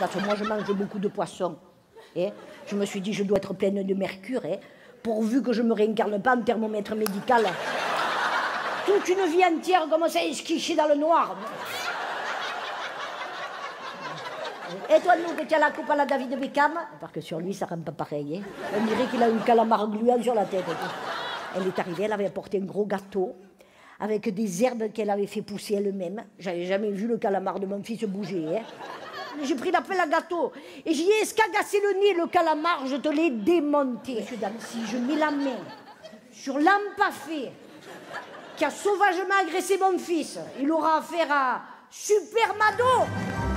parce que moi je mange beaucoup de poissons. Eh, je me suis dit, je dois être pleine de mercure, eh, pourvu que je ne me réincarne pas en thermomètre médical. Toute une vie entière comme ça, esquichée dans le noir. Et toi, nous, que tu as la coupe à la David Beckham, parce que sur lui, ça ne rend pas pareil. Eh. On dirait qu'il a une calamar gluant sur la tête. Elle est arrivée, elle avait apporté un gros gâteau avec des herbes qu'elle avait fait pousser elle-même. J'avais jamais vu le calamar de mon fils bouger. Hein. J'ai pris la pelle à gâteau et j'y ai escagacé le nez, le calamar, je te l'ai démonté. Monsieur Dancy, je mets la main sur l'empaffé qui a sauvagement agressé mon fils. Il aura affaire à Super Mado.